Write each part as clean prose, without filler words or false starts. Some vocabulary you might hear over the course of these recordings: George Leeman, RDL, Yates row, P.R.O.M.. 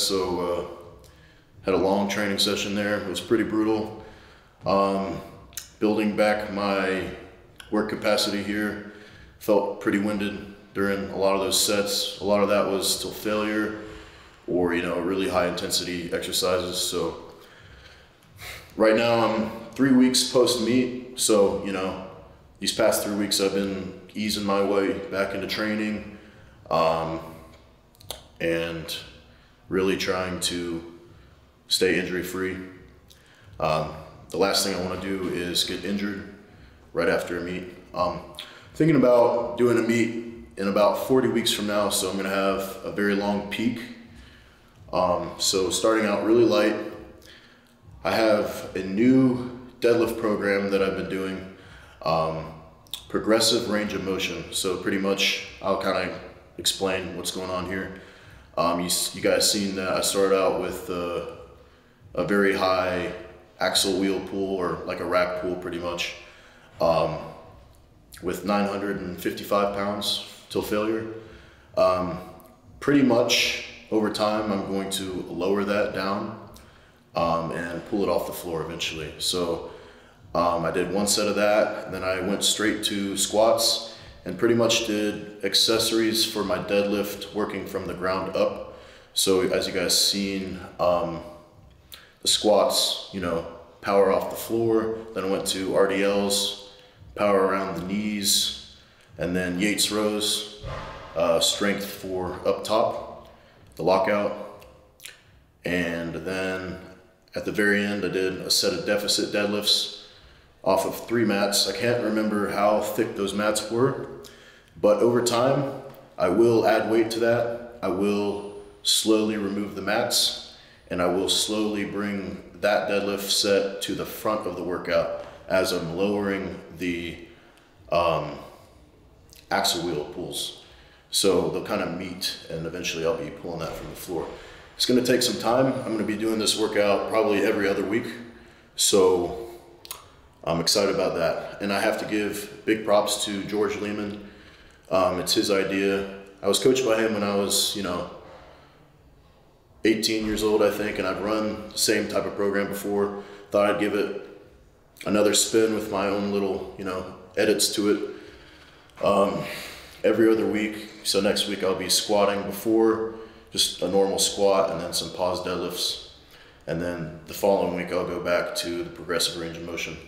so had a long training session there. It was pretty brutal. Building back my work capacity here, felt pretty winded during a lot of those sets. A lot of that was till failure or, you know, really high intensity exercises. So right now I'm 3 weeks post meet. So, you know, these past 3 weeks I've been easing my way back into training and really trying to stay injury free. The last thing I want to do is get injured right after a meet. Thinking about doing a meet in about 40 weeks from now, so I'm going to have a very long peak. So starting out really light. I have a new deadlift program that I've been doing, progressive range of motion. So pretty much I'll kind of explain what's going on here. You guys seen that I started out with a very high axle wheel pull, or like a rack pull pretty much, with 955 pounds till failure. Pretty much over time, I'm going to lower that down and pull it off the floor eventually. So I did one set of that, and then I went straight to squats and pretty much did accessories for my deadlift working from the ground up. So as you guys seen, the squats, you know, power off the floor, then I went to RDLs, power around the knees, and then Yates rows, strength for up top, the lockout. And then at the very end, I did a set of deficit deadlifts off of 3 mats. I can't remember how thick those mats were, but over time, I will add weight to that. I will slowly remove the mats, and I will slowly bring that deadlift set to the front of the workout as I'm lowering the axle wheel pulls. So they'll kind of meet, and eventually I'll be pulling that from the floor. It's gonna take some time. I'm gonna be doing this workout probably every other week. So I'm excited about that. And I have to give big props to George Leeman. It's his idea. I was coached by him when I was, you know, 18 years old, I think, and I've run the same type of program before. Thought I'd give it another spin with my own little, you know, edits to it. Every other week, so next week I'll be squatting before, just a normal squat and then some pause deadlifts. And then the following week I'll go back to the progressive range of motion.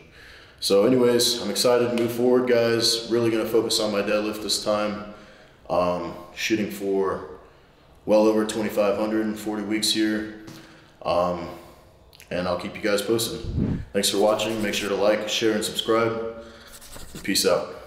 So anyways, I'm excited to move forward, guys. Really gonna focus on my deadlift this time. Shooting for well over 2,500 in 40 weeks here. And I'll keep you guys posted. Thanks for watching. Make sure to like, share, and subscribe. Peace out.